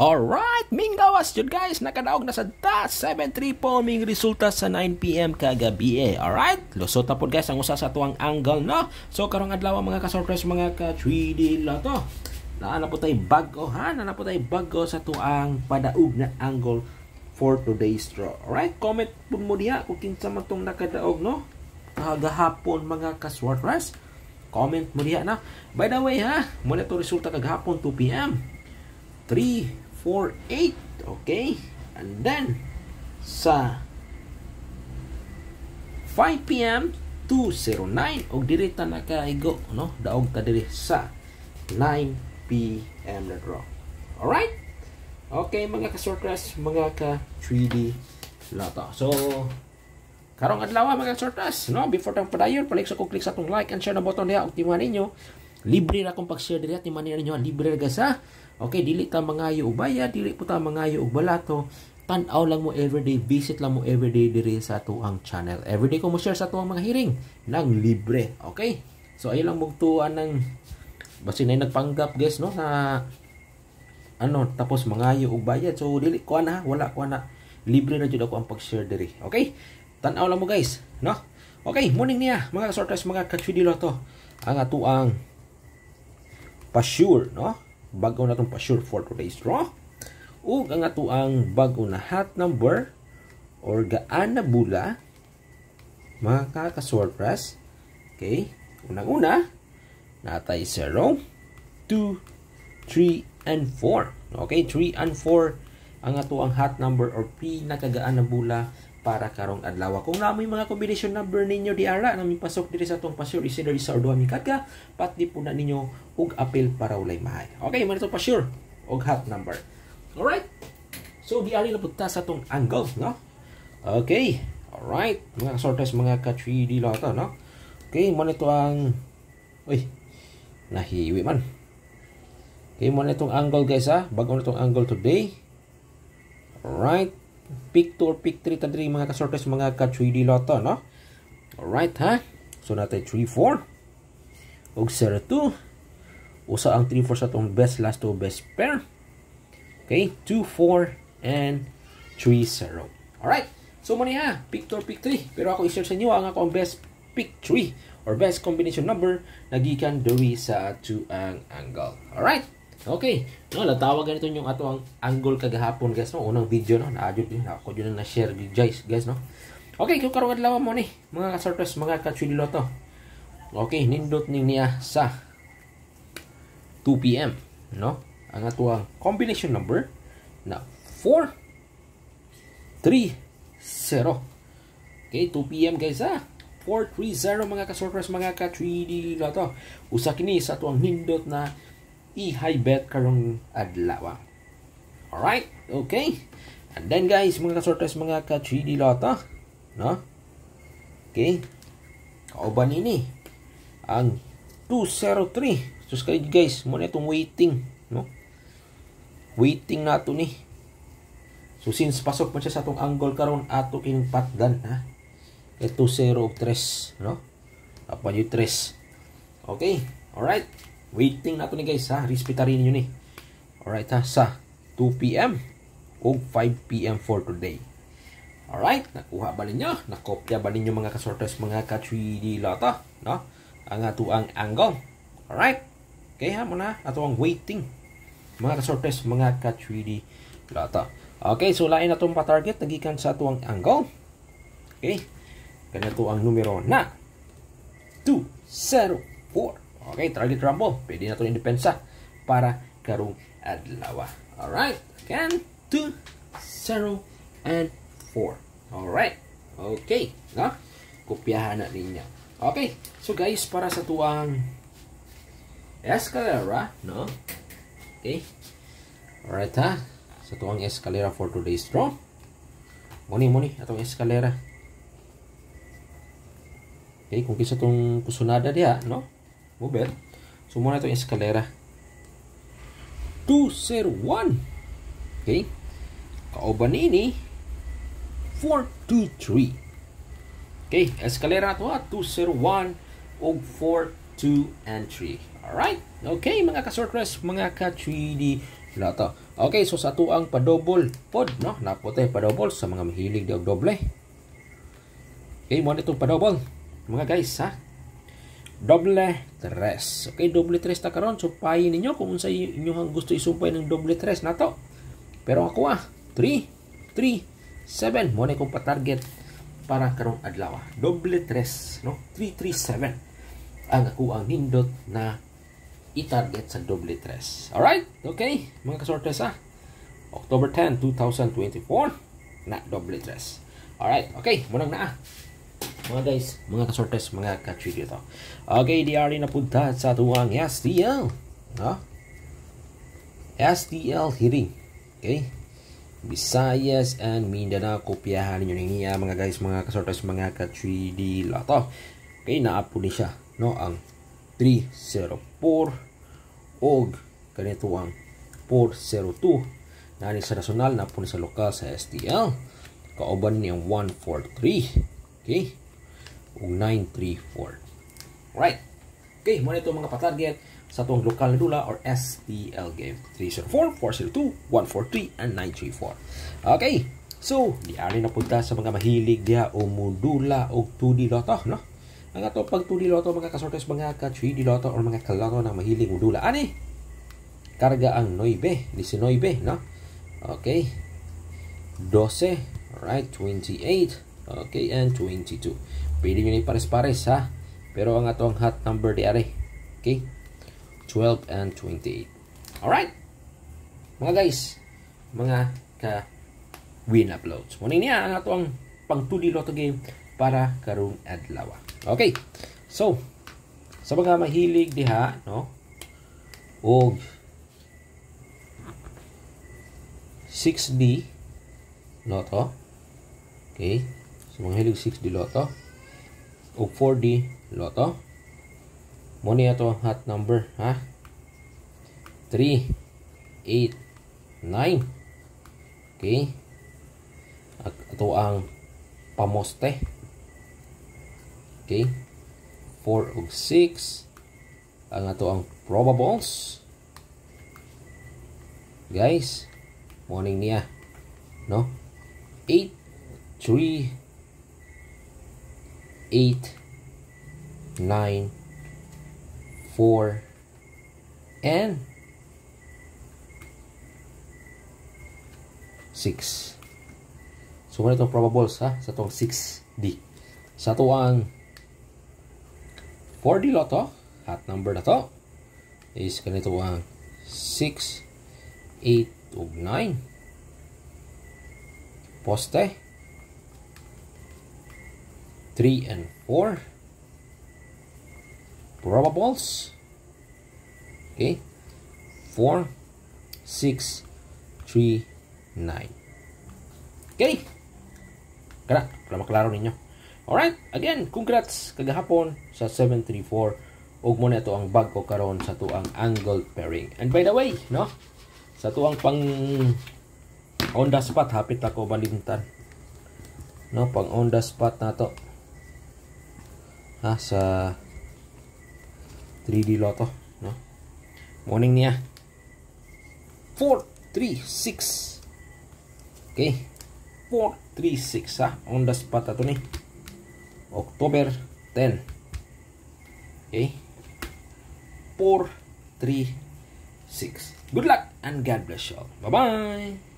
Alright, minggawas jud guys, nakadaog na sa DAOG 73 po ming resulta sa 9 PM kagabi. Alright, lusot na po guys ang usa sa tuang angle, no? So karong adlaw mga ka-surprise mga ka-3D la to. Naana po tayo bago, ha? Naana po tayo bago sa tuang padaog na angle for today's draw. Alright, comment po mo diha kung kinsa man tong nakadaog, no? Kagahapon mga ka-SWERTRES. Comment mo diha na. By the way, ha, muna to resulta kagahapon 2 PM. 3, 4, 8. Okay. And then sa 5 PM 209 og diri ta nakaigo, no? Daog ta diri sa 9 PM na draw. All right? Okay, mga ka-SWERTRES, mga ka-3D lata. So karong adlaw mga ka-SWERTRES, no, before tang padayon palik sa kung click sa tong like and share na button diha og timan ninyo libre na kung pag-share diha timan ninyo libre ra sa. Okay, dili ta mangayo og bayad, dili po ta mangayo og balato. Tan-aw lang mo everyday, visit lang mo everyday diri sa tuang channel. Everyday ko mo share sa tuang mga hiring nang libre. Okay? So ayo lang mugtuan nang basi nay nagpanggap guys, no, sa ano tapos mangayo og bayad. So dili ko na, wala ko na. Libre na jud ako ang pag-share diri. Okay? Tanaw lang mo guys, no? Okay, morning niya mga ka-SWERTRES, mga ka-3D Lotto. Ang atuang pa-sure, no? Bago na itong pa-sure for today's draw. Ug ang atuang bago na hot number or gaan na bula mga ka-SWERTRES. Okay, unang-una natay 0, 2, 3, and 4. Okay, 3 and 4 ang atuang hot number or pinakagaan na bula para karong adlaw. Kung namoy mga combination number ninyo di ara nami pasok diri sa tong pasure is diri sa duha mi kadka pati puna ninyo ug apil para ulay mahay. Okay, man ito pasure og hot number. All right. So diari na putta sa tong angle, no? Okay. All right. Mga SWERTRES, mga ka 3D lata, no? Okay, man ito ang oy nahiwi man. Okay, man itong angle guys, ha. Bago na itong angle today. All right. Pick 2 or pick 3 tadri mga ka-SWERTRES, mga ka-3D Lotto, no? Alright, ha? So, natay 3-4 og 0-2. Usa ang 3-4 sa itong best last to best pair. Okay, 2-4 and 3-0. Alright, so muna ha, pick 2 or pick 3. Pero ako i-share sa inyo ang akong best pick 3 or best combination number nagikan diri sa tuang angle. Alright. Okay, no, natawag ganito yung ato ang angle kagahapon guys, no, unang video, no, naadyo din ako dyan na share guys, no. Okay, kung karong adlaw mo ni mga ka-SWERTRES, mga ka-3D Lotto. Okay, nindot niya sa 2 PM, no, ang ato ang combination number na 4 3 0. Okay, 2 PM guys, ha, 4 3 0 mga ka-SWERTRES, mga ka-3D Lotto. Usa kini sa ato ang nindot na i-high bet karong adlaw. Alright, okay. And then guys, mga ka-SWERTRES, mga ka-3D Lotto, no? Okay. Kauban ini ang 203. So guys, muna itong waiting, no? Waiting nato ni. So since pasok man siya sa atong angle karon, ato kining patdan, ha. E 203, no? Apa yung 3. Okay. Alright. Waiting nato ni guys, ha, respeta rin yun ni. Alright, ha, sa 2 PM o 5 PM for today. Alright, nakuha ba ninyo? Nakopya ba ninyo mga ka-SWERTRES, mga ka-3D Lotto, no? Ang ato ang angle. Alright, okay ha, muna ato ang waiting mga ka-SWERTRES, mga ka-3D Lotto. Okay, so lain atong pa-target nagikan sa ato ang angle. Okay, ganito ang numero na 204. Okay, target rumble. Pwede na itong indepensa para karong adlaw. Alright. Again, 2, 0, and 4. Alright. Okay. No? Kopyahan na rin niya. Okay. So guys, para sa tuwang escalera, no? Okay. Alright, ha? Sa tuwang escalera for today's draw. Muni. Atong escalera. Okay. Kung kisa itong kusunada diya, no? Uber. So, muna itong eskalera. 201. Okay. Kauban ini 423. Okay. Eskalera ito ha. 201 og 4, 2, and 3. Alright. Okay, mga ka-SWERTRES, mga ka-3D na to. Okay, so sa ato ang padouble pod, no? Napotay padouble sa mga mahilig daw doble. Okay, mo na itong padouble, mga guys, ha? Doble tres. Okay, doble tres ta karon. So, payin ninyo kung sa inyong gusto isumpay ng doble tres na to. Pero ako, 337. Mo na kong pa-target para karong adlaw. Doble tres, no? 337. Ang ako ang nindot na i-target sa doble tres. Alright? Okay, mga kasortes, ha? October 10, 2024 na doble tres. Alright, okay, munang na, ah, mga guys, mga kasortes, mga ka-trigger ito. Okay, di ari na punta sa tuwang STL, no? STL hearing. Okay, Visayas and Mindanao, kopyahan ninyo niya, mga guys, mga kasortes, mga ka-3D lato. Okay, naapo ni siya, no? Ang 304 og ganito ang 402 na sa national na po sa lokal sa STL, kauban niya ang 143, okay, og 934. Alright, okay, muna ito mga patarget sa itong lokal na dula or STL game, 304, 402, 143 and 934. Okay, so diari na punta sa mga mahilig dia o modula og 2D loto, no? Ang ato pag 2D loto, mga kasortes, mga ka 3D loto or mga kaloto na mahilig modula, ani karga ang 9, 19, no? Okay, 12, right, 28, okay, and 22. Pwede nyo na pares-pares, ha? Pero ang ato ang hot number di ari, okay, 12 and 28. Alright, mga guys, mga ka win uploads, muna niya ang ato ang pang 2D loto game para karong adlawa. Okay, so sa mga mahilig diha, no, og 6D loto, okay, so mga hilig 6D loto og 4D loto, mo niya to hot number, ha? 3, 8, 9. Okay, at ito ang pamoste. Okay, 4 og 6 ang ato ang probables, guys, morning niya, no? 8, 3, 8, 9, 4 and 6. So muna itong probables, ha, sa itong 6D, sa ito ang 4D loto, hot number na to is ganito ang 6, 8, ug 9. Poste, 3 and 4. Probables, okay, 4, 6, 3, 9. Okay, kaya, para maklaro ninyo. Alright, again, congrats kagahapon sa 734. Ug mo na ito ang bago karon sa tuang angle pairing. And by the way, no, sa tuang pang on the spot, hapit ako balintan, no, pang on the spot na to, ha, sa 3D loto, no? Morning niya 436. Okay, 436, ha, on the spot ato ni October 10. Okay, 436. Good luck and God bless you all. Bye-bye.